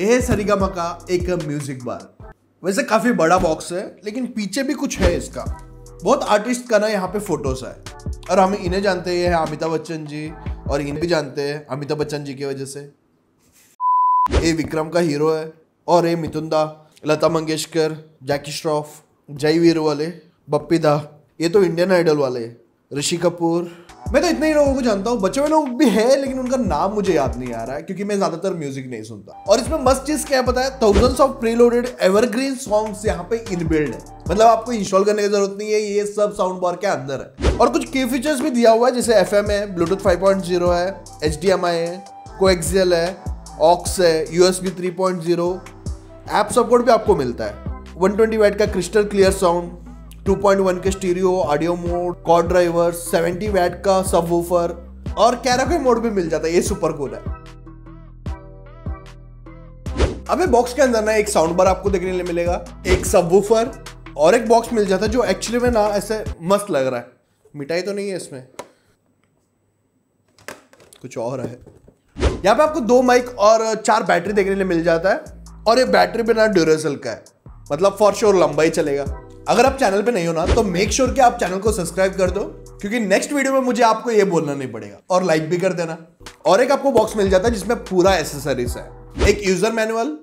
यह सरेगामा का एक म्यूजिक बार। वैसे काफी बड़ा बॉक्स है लेकिन पीछे भी कुछ है इसका। बहुत आर्टिस्ट का ना यहाँ पे फोटोस है और हम इन्हें जानते हैं अमिताभ बच्चन जी और इन्हें भी जानते हैं अमिताभ बच्चन जी की वजह से। ये विक्रम का हीरो है और ये मिथुन दा, लता मंगेशकर, जैकी श्रॉफ, जय वीरू वाले, बप्पी दा, ये तो इंडियन आइडल वाले, ऋषि कपूर। मैं तो इतने ही लोगों को जानता हूँ, बचे हुए लोग भी है लेकिन उनका नाम मुझे याद नहीं आ रहा है क्योंकि मैं ज्यादातर म्यूजिक नहीं सुनता। और इसमें मस्त चीज क्या पता है, thousands of preloaded evergreen songs यहाँ पे इनबिल्ड है, मतलब आपको इंस्टॉल करने की जरूरत नहीं है, ये सब साउंड बार के अंदर है। और कुछ की फीचर्स भी दिया हुआ है जैसे FM है, ब्लूटूथ 5.0 है, HDMI है, कोएक्सियल है, ऑक्स है, USB 3.0, ऐप सपोर्ट भी आपको मिलता है, 120 वाट का क्रिस्टल क्लियर साउंड, 2.1 के stereo audio mode, cord driver, 70 watt का सबवूफर और कैराके मोड भी मिल जाता है, ये सुपर कूल है। अबे बॉक्स के अंदर ना एक साउंड बार आपको देखने के लिए मिलेगा, एक सबवूफर और एक बॉक्स मिल जाता है जो एक्चुअली में ना ऐसे मस्त लग रहा है। मिठाई तो नहीं है इसमें, कुछ और है। यहाँ पे आपको 2 माइक और 4 बैटरी देखने के लिए मिल जाता है और ये बैटरी बिना ड्यूरासेल का है, मतलब फॉर श्योर लंबा ही चलेगा। अगर आप चैनल पे नहीं हो ना तो मेक श्योर कि आप चैनल को सब्सक्राइब कर दो क्योंकि नेक्स्ट वीडियो में मुझे आपको ये बोलना नहीं पड़ेगा, और लाइक भी कर देना। और एक आपको बॉक्स मिल जाता है जिसमें पूरा एसेसरीज है, एक यूजर मैनुअल,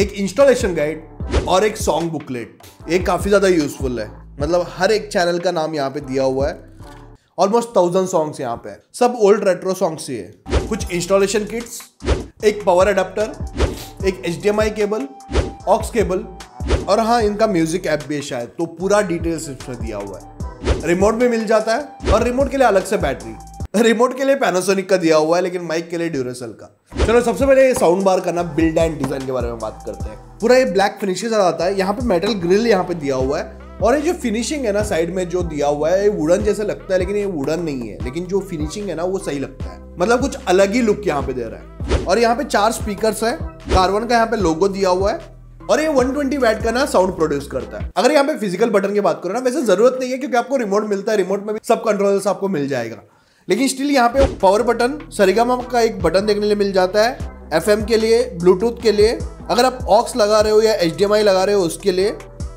एक इंस्टॉलेशन गाइड और एक सॉन्ग बुकलेट। ये काफी ज्यादा यूजफुल है, मतलब हर एक चैनल का नाम यहाँ पे दिया हुआ है। ऑलमोस्ट 1000 सॉन्ग्स यहाँ पे, सब ओल्ड रेट्रो सॉन्ग्स ही है। कुछ इंस्टॉलेशन किट्स, एक पावर अडेप्टर, एक HDMI केबल, ऑक्स केबल और हाँ इनका म्यूजिक ऐप भी शायद, तो पूरा डिटेल्स इसमें दिया हुआ है। रिमोट भी मिल जाता है और रिमोट के लिए अलग से बैटरी, रिमोट के लिए पैनासोनिक का दिया हुआ है लेकिन माइक के लिए ड्यूरासेल का। चलो सबसे पहले साउंड बार का ना बिल्ड एंड डिजाइन के बारे में बात करते हैं। पूरा ये ब्लैक फिनिश के साथ आता है, यहाँ पे मेटल ग्रिल यहाँ पे दिया हुआ है और ये जो फिनिशिंग है ना साइड में जो दिया हुआ है, ये वुडन जैसे लगता है लेकिन ये वुडन नहीं है, लेकिन जो फिनिशिंग है ना वो सही लगता है, मतलब कुछ अलग ही लुक यहाँ पे दे रहा है। और यहाँ पे 4 स्पीकर्स है, कार्वन का यहाँ पे लोगो दिया हुआ है और ये 120 वैट का ना साउंड प्रोड्यूस करता है। अगर यहाँ पे फिजिकल बटन की बात करो ना, वैसे जरूरत नहीं है क्योंकि आपको रिमोट मिलता है, रिमोट में भी सब कंट्रोलर्स आपको मिल जाएगा, लेकिन स्टिल यहाँ पे पावर बटन, सरेगामा का एक बटन देखने लिए मिल जाता है, FM के लिए, ब्लूटूथ के लिए, अगर आप ऑक्स लगा रहे हो या HDMI लगा रहे हो उसके लिए,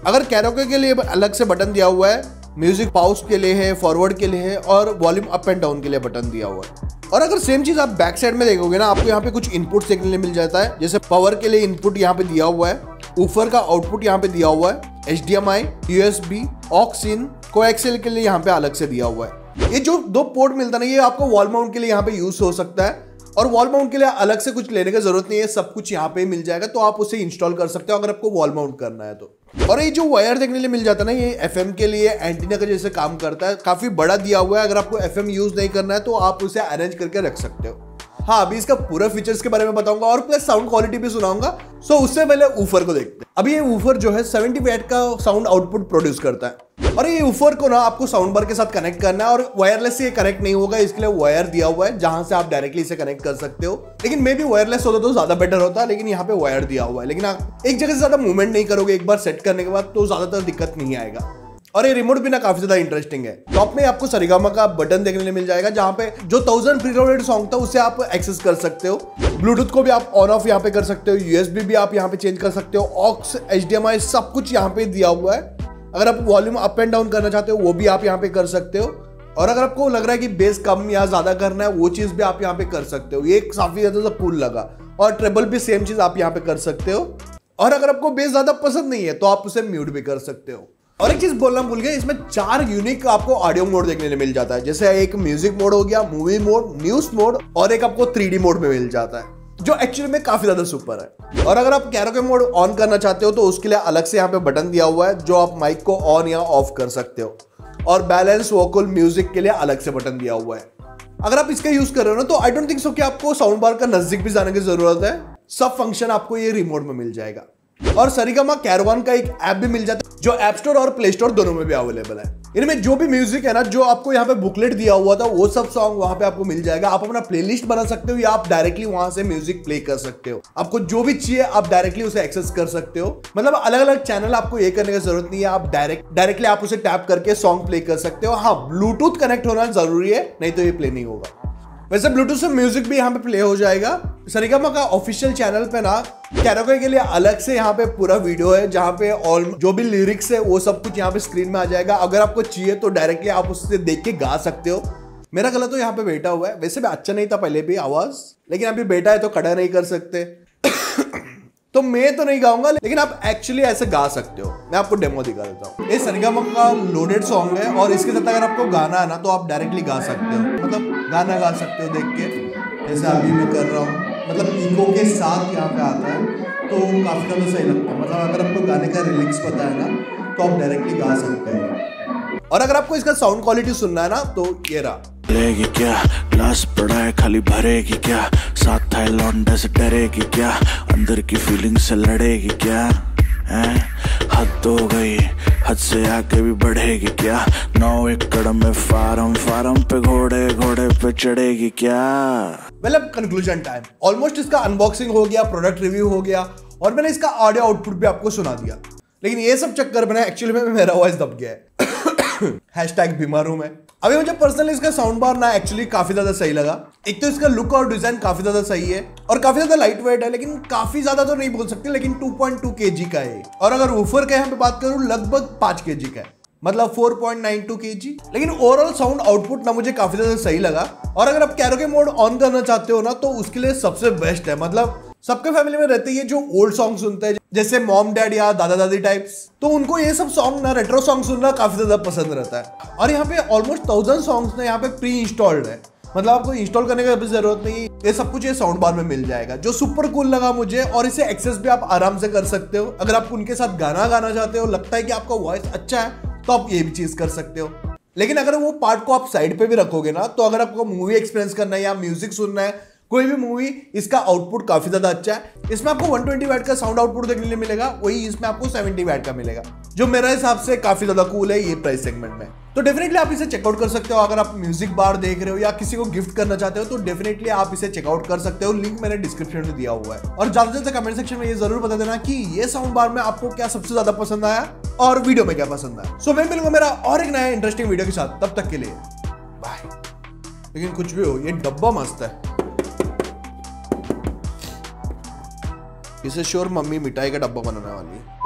अगर कैरोके के लिए अलग से बटन दिया हुआ है, म्यूजिक पॉज के लिए है, फॉरवर्ड के लिए है और वॉल्यूम अप एंड डाउन के लिए बटन दिया हुआ है। और अगर सेम चीज आप बैक साइड में देखोगे ना, आपको यहाँ पे कुछ इनपुट देखने लिए मिल जाता है, जैसे पावर के लिए इनपुट यहाँ पे दिया हुआ है, ऊपर का आउटपुट यहाँ पे दिया हुआ है, HDMI, USB, aux in, coaxial के लिए यहाँ पे अलग से दिया हुआ है। ये जो 2 पोर्ट मिलता है ना, ये आपको वॉल माउंट के लिए यहाँ पे यूज हो सकता है और वॉल माउंट के लिए अलग से कुछ लेने की जरूरत नहीं है, सब कुछ यहाँ पे मिल जाएगा, तो आप उसे इंस्टॉल कर सकते हो अगर आपको वॉल माउंट करना है तो। और ये जो वायर देखने लिए मिल जाता है ना, ये FM के लिए एंटीना का जैसे काम करता है, काफी बड़ा दिया हुआ है, अगर आपको FM यूज नहीं करना है तो आप उसे अरेंज करके रख सकते हो। हाँ अभी इसका पूरा फीचर्स के बारे में बताऊंगा और प्लस साउंड क्वालिटी भी सुनाऊंगा, सो उससे पहले वूफर को देखते हैं। अभी ये वूफर जो है 70 वैट का साउंड आउटपुट प्रोड्यूस करता है और ये वूफर को ना आपको साउंड बार के साथ कनेक्ट करना है और वायरलेस से कनेक्ट नहीं होगा, इसके लिए वायर दिया हुआ है जहां से आप डायरेक्टली इसे कनेक्ट कर सकते हो, लेकिन मे भी वायरलेस होता तो ज्यादा बेटर होता, लेकिन यहाँ पे वायर दिया हुआ है, लेकिन आप एक जगह से ज्यादा मूवमेंट नहीं करोगे एक बार सेट करने के बाद, तो ज्यादातर दिक्कत नहीं आएगा। और ये रिमोट भी ना काफी ज्यादा इंटरेस्टिंग है, टॉप में आपको सरेगामा का बटन देखने को मिल जाएगा जहां पे जो 1000 प्रीलोडेड सॉन्ग था उसे आप एक्सेस कर सकते हो, ब्लूटूथ को भी आप ऑन ऑफ यहाँ पे कर सकते हो, USB भी आप यहाँ पे चेंज कर सकते हो, ऑक्स, HDMI सब कुछ यहाँ पे दिया हुआ है। अगर आप वॉल्यूम अप एंड डाउन करना चाहते हो वो भी आप यहाँ पे कर सकते हो और अगर आपको लग रहा है कि बेस कम या ज्यादा करना है वो चीज भी आप यहाँ पे कर सकते हो, ये काफी ज्यादा कूल लगा। और ट्रेबल भी सेम चीज आप यहाँ पे कर सकते हो और अगर आपको बेस ज्यादा पसंद नहीं है तो आप उसे म्यूट भी कर सकते हो। और एक चीज बोलना भूल गया, इसमें 4 यूनिक आपको ऑडियो मोड देखने मिल जाता है, जैसे एक म्यूजिक मोड हो गया, मूवी मोड, न्यूज मोड और एक आपको 3D मोड में मिल जाता है जो एक्चुअली में काफी ज्यादा सुपर है। और अगर आप कैरोके मोड ऑन करना चाहते हो तो उसके लिए अलग से यहाँ पे बटन दिया हुआ है जो आप माइक को ऑन या ऑफ कर सकते हो और बैलेंस वोकल म्यूजिक के लिए अलग से बटन दिया हुआ है। अगर आप इसका यूज कर रहे हो ना तो आई डोंट थिंक सो कि आपको साउंड बार का नजदीक भी जाने की जरूरत है, सब फंक्शन आपको ये रिमोट में मिल जाएगा। और सरेगामा कारवान का एक ऐप भी मिल जाता है जो ऐप स्टोर और प्ले स्टोर दोनों में भी अवेलेबल है। इनमें जो भी म्यूजिक है ना, जो आपको यहाँ पे बुकलेट दिया हुआ था वो सब सॉन्ग वहां पे आपको मिल जाएगा, आप अपना प्लेलिस्ट बना सकते हो या आप डायरेक्टली वहां से म्यूजिक प्ले कर सकते हो, आपको जो भी चाहिए आप डायरेक्टली उसे एक्सेस कर सकते हो, मतलब अलग अलग चैनल आपको ये करने की जरूरत नहीं है, आप डायरेक्टली आप उसे टैप करके सॉन्ग प्ले कर सकते हो। हाँ ब्लूटूथ कनेक्ट होना जरूरी है, नहीं तो ये प्ले नहीं होगा। वैसे ब्लूटूथ से म्यूजिक भी यहाँ पे प्ले हो जाएगा सरेगामा का ऑफिशियल चैनल पे ना कैराओके के लिए अलग से यहाँ पे पूरा वीडियो है जहाँ पे ऑल जो भी लिरिक्स है वो सब कुछ यहाँ पे स्क्रीन में आ जाएगा। अगर आपको चाहिए तो डायरेक्टली आप उससे देख के गा सकते हो। मेरा गला तो यहाँ पे बैठा हुआ है, वैसे भी अच्छा नहीं था पहले भी आवाज, लेकिन अभी बैठा है तो खड़ा नहीं कर सकते तो मैं तो नहीं गाऊंगा, लेकिन आप एक्चुअली ऐसे गा सकते हो। मैं आपको डेमो दिखा देता हूँ। ये सरेगामा का लोडेड सॉन्ग है और इसके साथ अगर आपको गाना है ना तो आप डायरेक्टली गा सकते हो, मतलब गाना गा सकते हो देख के, जैसे अभी मैं कर रहा हूँ। मतलब इको के साथ यहाँ पे आता है तो काफ़ी ज़्यादा सही लगता है। मतलब अगर आपको गाने का लिरिक्स पता है ना तो आप डायरेक्टली गा सकते हैं। और अगर आपको इसका साउंड क्वालिटी सुनना है ना तो ये रहा। भरेगी क्या ग्लास पड़ा है खाली, भरेगी क्या साथ थाईलैंड से, डरेगी क्या अंदर की फीलिंग से, लड़ेगी क्या है, हद हो गई हद से आके भी बढ़ेगी क्या, 9 एकड़ में फार्म, फार्म पे घोड़े, घोड़े पे चढ़ेगी क्या। मतलब कंक्लूजन टाइम। ऑलमोस्ट इसका अनबॉक्सिंग हो गया, प्रोडक्ट रिव्यू हो गया और मैंने इसका ऑडियो आउटपुट भी आपको सुना दिया। लेकिन ये सब चक्कर में एक्चुअली में मेरा वॉइस दब गया है हैशटैग बीमार हूं मैं। अभी मुझे पर्सनली इसका साउंड बार ना एक्चुअली काफी ज्यादा सही लगा। एक तो इसका लुक और डिजाइन काफी ज्यादा सही है और काफी ज्यादा लाइट वेट है, लेकिन काफी ज्यादा तो नहीं बोल सकते, लेकिन 2.2 केजी का है। और अगर वूफर का यहाँ पे बात करूँ लगभग 5 केजी का है, मतलब 4.92 केजी। लेकिन ओवरऑल साउंड आउटपुट ना मुझे काफी ज्यादा सही लगा। और अगर आप कैरोके मोड ऑन करना चाहते हो ना तो उसके लिए सबसे बेस्ट है। मतलब सबके फैमिली में रहते हैं जो ओल्ड सॉन्ग सुनते हैं, जैसे मॉम डैड या दादा दादी टाइप्स, तो उनको ये सब सॉन्ग ना रेट्रो सॉन्ग सुनना काफी ज्यादा पसंद रहता है। और यहाँ पे ऑलमोस्ट 1000 सॉन्ग्स ना यहाँ पे प्री इंस्टॉल्ड है, मतलब आपको इंस्टॉल करने का भी जरूरत नहीं, ये सब कुछ ये साउंड बार में मिल जाएगा, जो सुपर कूल लगा मुझे। और इसे एक्सेस भी आप आराम से कर सकते हो। अगर आप उनके साथ गाना गाना चाहते हो, लगता है कि आपका वॉइस अच्छा है, तो आप ये भी चीज कर सकते हो। लेकिन अगर वो पार्ट को आप साइड पे भी रखोगे ना, तो अगर आपको मूवी एक्सपीरियंस करना है या म्यूजिक सुनना है, कोई भी मूवी, इसका आउटपुट काफी ज्यादा अच्छा है। इसमें आपको 120 वाट का साउंड आउटपुट देखने लिए मिलेगा, वही इसमें आपको 70 वाट का मिलेगा, जो मेरे हिसाब से काफी ज्यादा कूल है ये प्राइस सेगमेंट में। तो डेफिनेटली आप इसे चेकआउट कर सकते हो। अगर आप म्यूजिक बार देख रहे हो या किसी को गिफ्ट करना चाहते हो तो डेफिनेटली आप इसे चेकआउट कर सकते हो। लिंक मैंने डिस्क्रिप्शन में दिया हुआ है। और ज्यादा से ज्यादा कमेंट सेक्शन में ये जरूर बता देना कि ये साउंड बार में आपको क्या सबसे ज्यादा पसंद आया और वीडियो में क्या पसंद आया। सो मैं मिलूंगा मेरा और एक नया इंटरेस्टिंग वीडियो के साथ, तब तक के लिए बाय। लेकिन कुछ भी हो, ये डब्बा मस्त है। इसे श्योर मम्मी मिठाई का डब्बा बनाने वाली है।